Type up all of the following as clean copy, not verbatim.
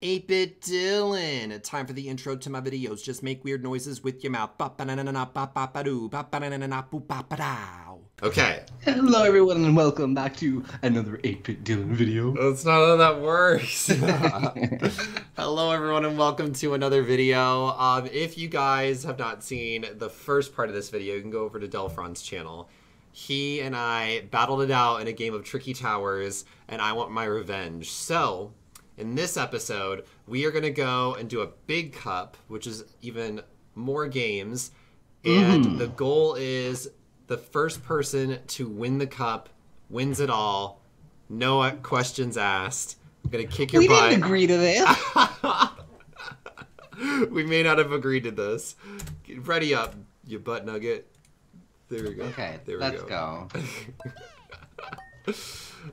8-Bit Dylan. Time for the intro to my videos. Just make weird noises with your mouth. Okay. Hello everyone and welcome back to another 8-Bit Dylan video. That's not how that works. Hello everyone and welcome to another video. If you guys have not seen the first part of this video, you can go over to Delphron's channel. He and I battled it out in a game of Tricky Towers and I want my revenge. So in this episode, we are going to go and do a big cup, which is even more games. And the goal is the first person to win the cup wins it all. No questions asked. I'm going to kick your butt. We didn't agree to this. We may not have agreed to this. Get ready up, you butt nugget. There we go. Okay, there we let's go.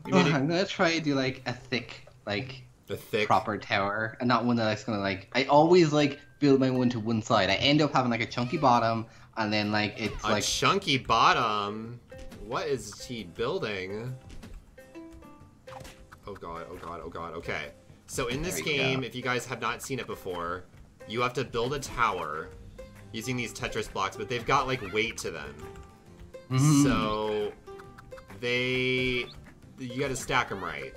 I'm going to try to do like a thick, like... the thick proper tower, and not one that's gonna like. I always like build my one to one side. I end up having like a chunky bottom, and then like it's a like chunky bottom. What is he building? Oh god! Oh god! Oh god! Okay. So in this game, if you guys have not seen it before, you have to build a tower using these Tetris blocks, but they've got like weight to them. So you got to stack them right.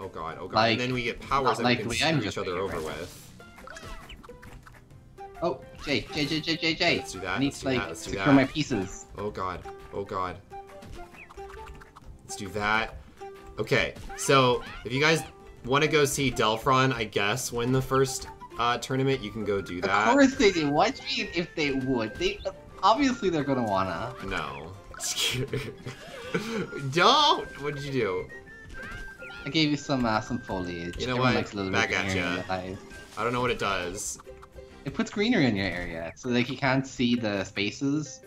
Oh god, oh god. Like, and then we get powers that we can screw each other over with. Oh, Jay. Let's do that. I need to like secure my pieces. Oh god, oh god. Let's do that. Okay, so if you guys want to go see Delphron, I guess, win the first tournament, you can go do that. Of course they do. What do you mean if they would? They obviously they're gonna wanna. No. Don't. What did you do? I gave you some foliage. You know what? Back at you. I don't know what it does. It puts greenery in your area, so like you can't see the spaces.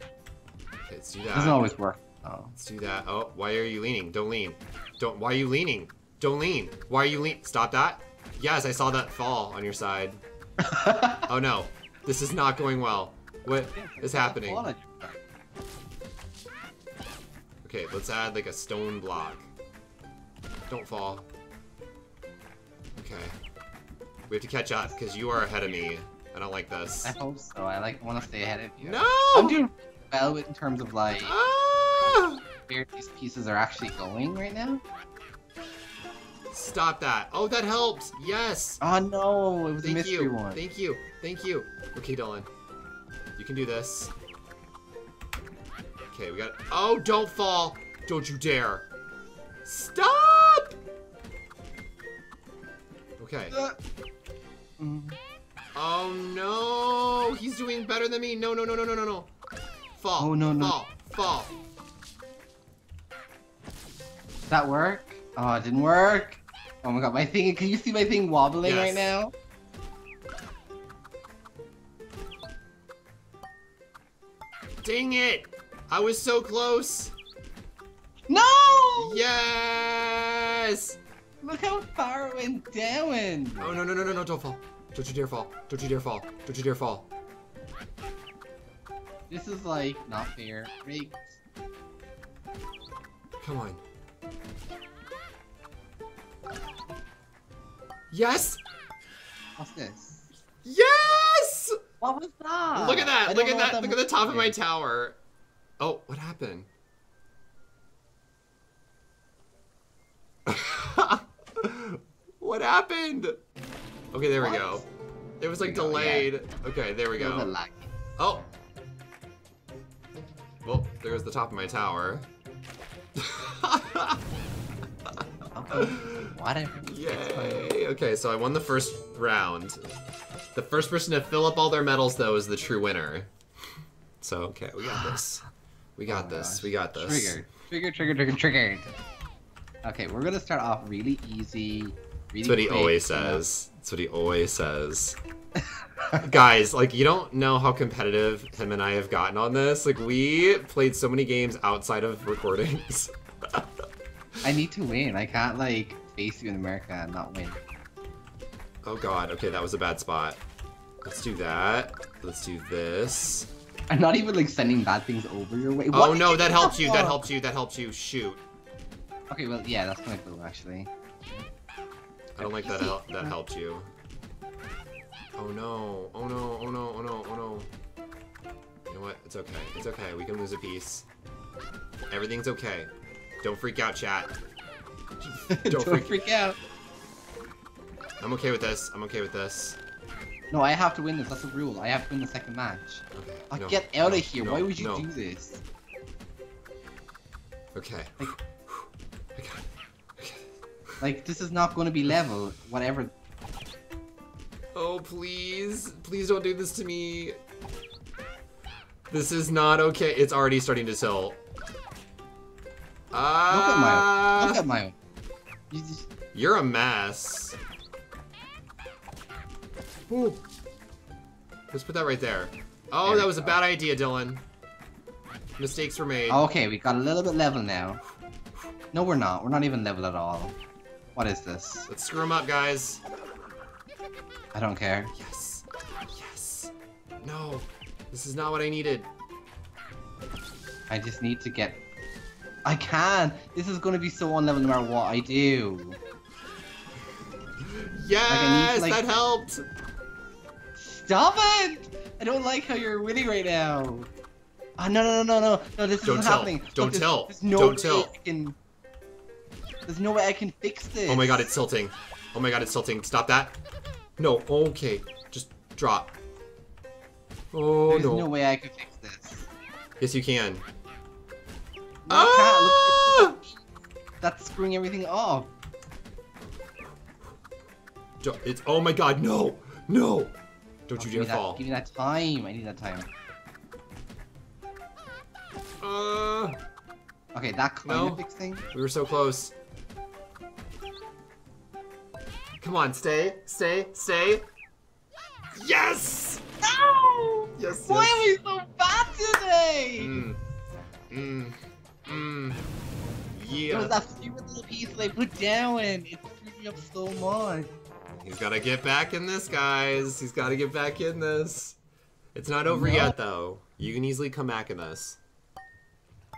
Okay, let's do that. It doesn't always work. Oh. Let's do that. Oh, why are you leaning? Don't lean. Don't. Why are you leaning? Don't lean. Why are you leaning? Stop that. Yes, I saw that fall on your side. Oh no, this is not going well. What is happening? Okay, let's add like a stone block. Don't fall. Okay. We have to catch up because you are ahead of me. I don't like this. I hope so. I like want to stay ahead of you. No! I'm doing well in terms of like where these pieces are actually going right now. Stop that. Oh, that helps. Yes. Oh no, it was a mystery one. Thank you. Thank you. Okay, Dylan. You can do this. Okay, we got oh, don't fall. Don't you dare. Stop! Okay. Oh no! He's doing better than me! No, no, no, no, no, no, no! Fall! Oh, no, no. Fall! Fall! Did that work? Oh, it didn't work! Oh my god, my thing- can you see my thing wobbling right now? Dang it! I was so close! No! Yes! Look how far it went down! Oh no no no no no! Don't fall! Don't you dare fall! Don't you dare fall! Don't you dare fall! This is like not fair. Rigged. Come on! Yes! What's this? Yes! What was that? Look at that! Look at that! Look at the top of my tower! Oh, what happened? What happened? Okay, there we go. It was like delayed. Yeah. Okay, there we go. Oh! Well, there's the top of my tower. Yay! Okay, so I won the first round. The first person to fill up all their medals, though, is the true winner. So, okay, we got this. We got this. We got this. Triggered. Triggered. Okay, we're gonna start off really easy. That's what he always says. That's what he always says. Guys, like, you don't know how competitive him and I have gotten on this. Like, we played so many games outside of recordings. I need to win. I can't, like, face you in America and not win. Oh, God. Okay, that was a bad spot. Let's do that. Let's do this. I'm not even, like, sending bad things over your way. Oh, no, that helped you. That helped you. That helped you. Shoot. Okay, well, yeah, that's kind of cool, actually. I don't like that that helped you. Oh no, oh no, oh no, oh no, oh no. You know what? It's okay. It's okay. We can lose a piece. Everything's okay. Don't freak out, chat. Don't freak out. I'm okay with this. I'm okay with this. No, I have to win this. That's the rule. I have to win the second match. Okay. Get out of here. Why would you do this? Okay. Like, this is not going to be level. Whatever. Oh, please. Please don't do this to me. This is not okay. It's already starting to tilt. Look at Mayo. Look at Mayo. You're a mess. Ooh. Let's put that right there. Oh, that was a bad idea, Dylan. Mistakes were made. Okay, we got a little bit level now. No, we're not. We're not even level at all. What is this? Let's screw him up, guys. I don't care. Yes. Yes. No. This is not what I needed. I just need to get... I can! This is going to be so unlevel no matter what I do. Yes! Like, that helped! Stop it! I don't like how you're winning right now. Ah, oh, no, no, no, no, no, this isn't happening. Don't tell. Don't tell. There's no way I can fix this. Oh my god, it's tilting. Oh my god, it's tilting. Stop that. No, okay. Just drop. Oh, no. There's no way I can fix this. Yes, you can. No, ah! That's screwing everything off. It's, oh my god, no! No! Don't you dare fall. Give me that time. I need that time. Okay, that kind of fix thing. We were so close. Come on, stay, stay, stay. Yes! No! Yes, why yes. Why are we so bad today? Yeah. There was that stupid little piece that I put down. It screwed me up so much. He's gotta get back in this, guys. He's gotta get back in this. It's not over yet, though. You can easily come back in this.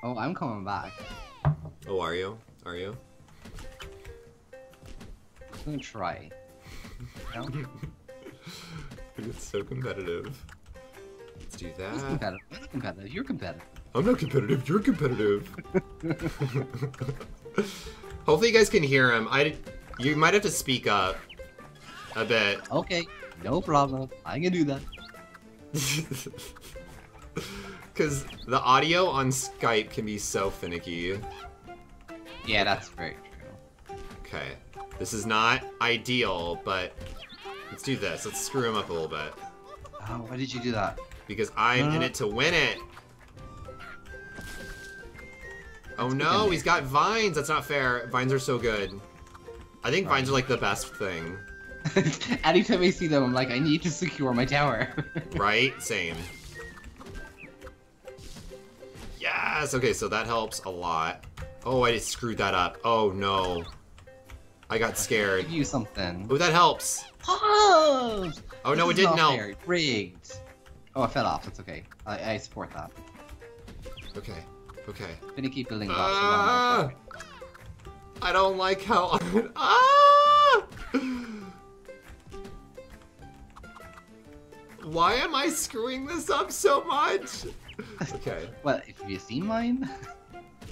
Oh, I'm coming back. Oh, are you? Are you? I'm gonna try. No? It's so competitive. Let's do that. Who's competitive? I'm not competitive. You're competitive. I'm not competitive. You're competitive. Hopefully you guys can hear him. You might have to speak up a bit. Okay. No problem. I can do that. Because the audio on Skype can be so finicky. Yeah, that's very true. Okay. This is not ideal, but let's do this. Let's screw him up a little bit. Oh, why did you do that? Because I'm in it to win it. Oh no, he's got vines. That's not fair. Vines are so good. I think vines are like the best thing. Anytime I see them, I'm like, I need to secure my tower. Right? Same. Yes! Okay, so that helps a lot. Oh, I just screwed that up. Oh, no. I got scared. Give you something. Oh, that helps. Oh, oh no, it didn't help. Rigged. Oh, I fell off. That's okay. I support that. Okay. Okay. I'm gonna keep building blocks. I don't like how... Why am I screwing this up so much? Okay. What, have you seen mine?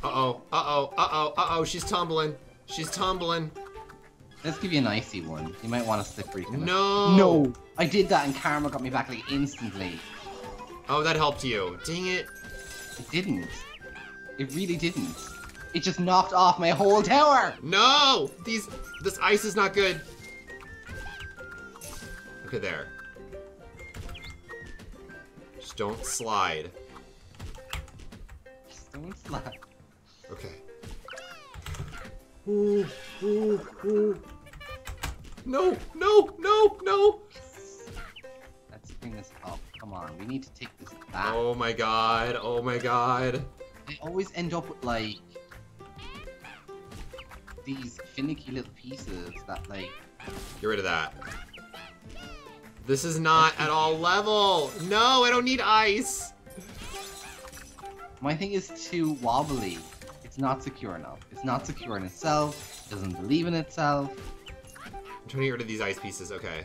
Uh-oh, uh-oh, uh-oh, uh-oh, she's tumbling. She's tumbling. Let's give you an icy one. You might want a slippery. No! No! I did that and karma got me back like instantly. Oh, that helped you. Dang it. It didn't. It really didn't. It just knocked off my whole tower! No! This ice is not good. Okay, there. Just don't slide. Okay. Ooh, ooh, ooh. No, no, no, no! Let's bring this up. Come on, we need to take this back. Oh my god, oh my god. I always end up with, like, these finicky little pieces that, like... Get rid of that. This is not at all level! No, I don't need ice! My thing is too wobbly. It's not secure enough. It's not secure in itself. It doesn't believe in itself. I'm trying to get rid of these ice pieces. Okay.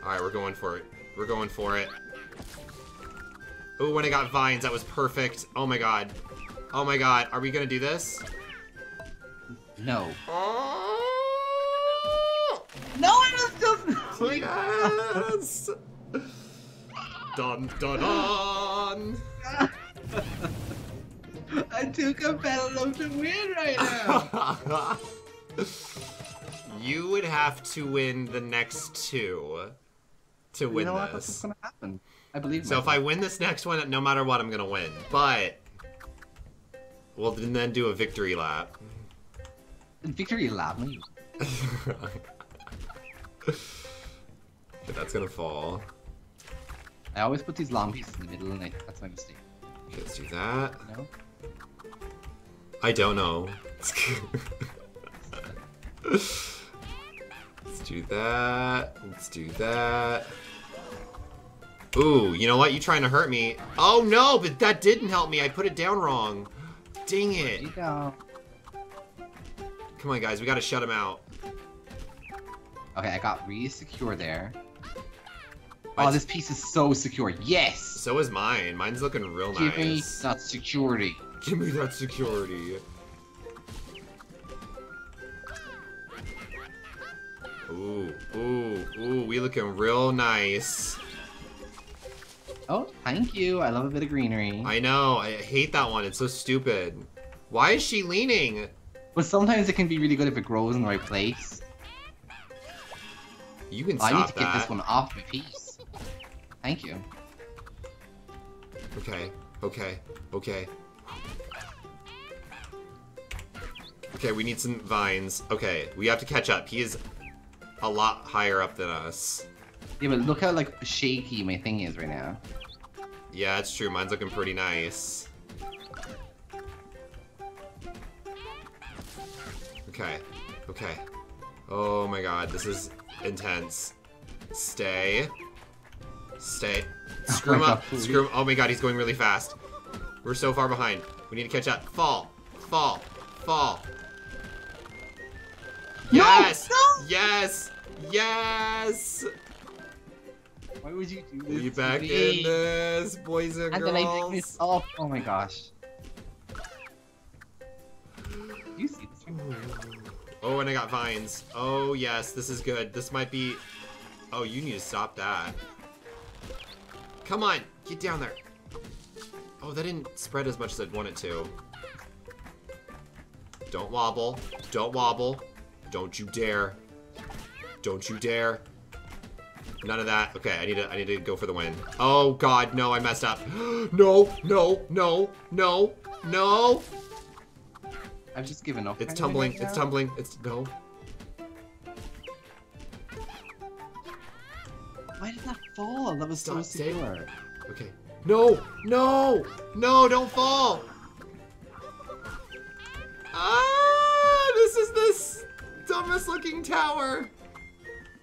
Alright, we're going for it. We're going for it. Oh, when I got vines, that was perfect. Oh my god. Oh my god. Are we gonna do this? No. Oh! No, I was just... Yes! Dun dun dun! I took a battle of the win right now! You would have to win the next two to win this. That's gonna happen. I believe so. If I win this next one, no matter what, I'm gonna win. But we'll then do a victory lap. Victory lap. That's gonna fall. I always put these long pieces in the middle, and that's my mistake. Okay, let's do that. No. I don't know. Let's do that. Let's do that. Ooh, you know what? You trying to hurt me. Oh no, but that didn't help me. I put it down wrong. Dang it. You go. Come on, guys. We gotta shut him out. Okay, I got really secure there. What? Oh, this piece is so secure. Yes! So is mine. Mine's looking real nice. Give me that security. Give me that security. Ooh, ooh, ooh. We looking real nice. Oh, thank you. I love a bit of greenery. I know. I hate that one. It's so stupid. Why is she leaning? But sometimes it can be really good if it grows in the right place. You can stop that. I need to get this one off my piece. Thank you. Okay. Okay. Okay. Okay, we need some vines. Okay, we have to catch up. He is a lot higher up than us. Yeah, but look how, like, shaky my thing is right now. Yeah, it's true. Mine's looking pretty nice. Okay. Okay. Oh my god, this is intense. Stay. Stay. Screw him up. Screw him. Oh my god, he's going really fast. We're so far behind. We need to catch up. Fall. Fall. Fall. Yes! No! Yes! Yes! Why would you do this? We back in this, boys and girls. And then I pick this up. Oh my gosh. You see this? Oh, and I got vines. Oh yes, this is good. This might be. Oh, you need to stop that. Come on, get down there. Oh, that didn't spread as much as I'd want it to. Don't wobble. Don't wobble. Don't you dare. Don't you dare. None of that. Okay, I need to go for the win. Oh god, no, I messed up. No, no, no, no, no. I've just given up. It's tumbling. It's tumbling. It's no. Why did that fall? That was so secure. Okay. No, no, no! Don't fall. Ah! This is this dumbest looking tower.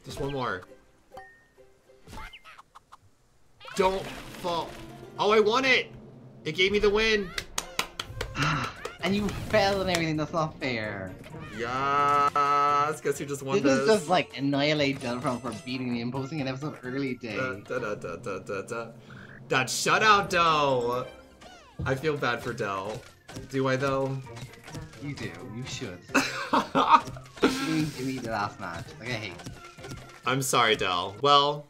Just one more. Don't fall. Oh, I won it. It gave me the win. And you fell and everything, that's not fair. Yes, guess you just won this. This is just like annihilate Delphron for beating me and posting an episode early day. That shutout, Del! I feel bad for Del. Do I though? You do, you should. Give me the last match, like I hate it. I'm sorry, Del. Well,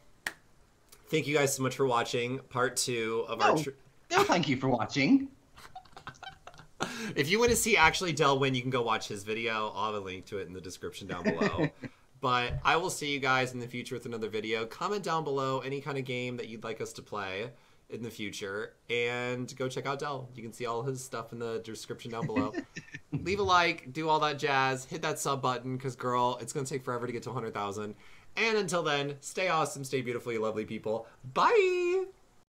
thank you guys so much for watching part 2 of our... No, thank you for watching. If you want to see actually Del win, you can go watch his video. I'll have a link to it in the description down below. But I will see you guys in the future with another video. Comment down below any kind of game that you'd like us to play in the future. And go check out Del. You can see all his stuff in the description down below. Leave a like. Do all that jazz. Hit that sub button because, girl, it's going to take forever to get to 100,000. And until then, stay awesome, stay beautifully lovely people. Bye!